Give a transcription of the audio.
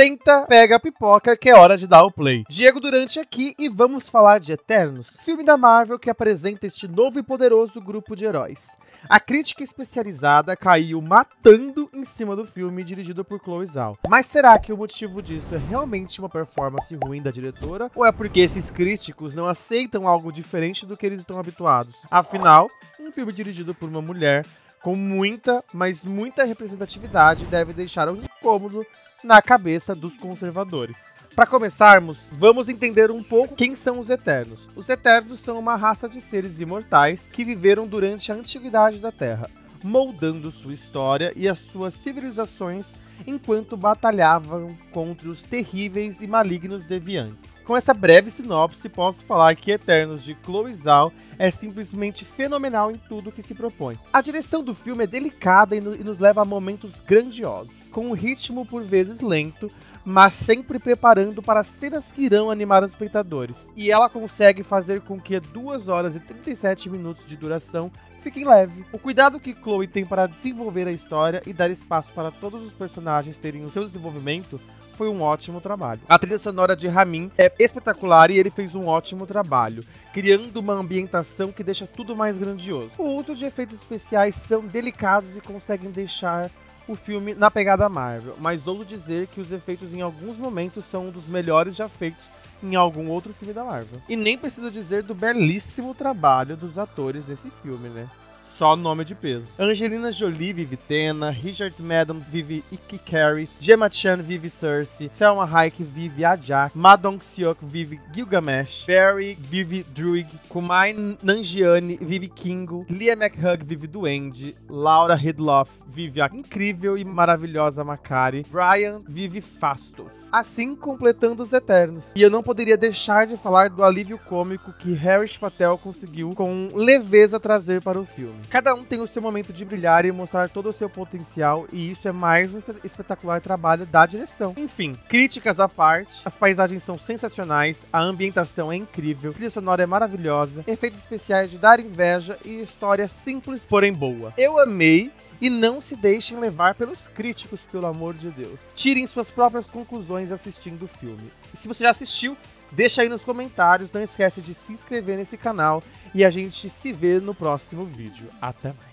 Senta, pega a pipoca, que é hora de dar o play. Diego Durante aqui e vamos falar de Eternos, filme da Marvel que apresenta este novo e poderoso grupo de heróis. A crítica especializada caiu matando em cima do filme dirigido por Chloe Zhao. Mas será que o motivo disso é realmente uma performance ruim da diretora? Ou é porque esses críticos não aceitam algo diferente do que eles estão habituados? Afinal, um filme dirigido por uma mulher com muita, mas muita representatividade deve deixar um incômodo na cabeça dos conservadores. Para começarmos, vamos entender um pouco quem são os Eternos. Os Eternos são uma raça de seres imortais que viveram durante a Antiguidade da Terra, moldando sua história e as suas civilizações enquanto batalhavam contra os terríveis e malignos Deviantes. Com essa breve sinopse, posso falar que Eternos, de Chloe Zhao, é simplesmente fenomenal em tudo que se propõe. A direção do filme é delicada e nos leva a momentos grandiosos, com um ritmo por vezes lento, mas sempre preparando para cenas que irão animar os espectadores. E ela consegue fazer com que 2 horas e 37 minutos de duração fiquem leve. O cuidado que Chloe tem para desenvolver a história e dar espaço para todos os personagens terem o seu desenvolvimento foi um ótimo trabalho. A trilha sonora de Ramin é espetacular e ele fez um ótimo trabalho, criando uma ambientação que deixa tudo mais grandioso. O uso de efeitos especiais são delicados e conseguem deixar o filme na pegada Marvel, mas ouso dizer que os efeitos em alguns momentos são um dos melhores já feitos em algum outro filme da Marvel. E nem preciso dizer do belíssimo trabalho dos atores nesse filme, né? Só nome de peso. Angelina Jolie vive Tena, Richard Madden vive Ikaris, Gemma Chan vive Cersei, Salma Hayek vive Ajak, Madong Siok vive Gilgamesh, Barry vive Druig, Kumail Nanjiani vive Kingo, Liam McHugh vive Duende, Lauren Ridloff vive a incrível e maravilhosa Macari, Brian vive Fastos. Assim completando os Eternos. E eu não poderia deixar de falar do alívio cômico que Harry Styles conseguiu com leveza trazer para o filme. Cada um tem o seu momento de brilhar e mostrar todo o seu potencial, e isso é mais um espetacular trabalho da direção. Enfim, críticas à parte, as paisagens são sensacionais, a ambientação é incrível, a trilha sonora é maravilhosa, efeitos especiais de dar inveja e história simples, porém boa. Eu amei, e não se deixem levar pelos críticos, pelo amor de Deus. Tirem suas próprias conclusões assistindo o filme. E se você já assistiu, deixa aí nos comentários, não esquece de se inscrever nesse canal e a gente se vê no próximo vídeo. Até mais!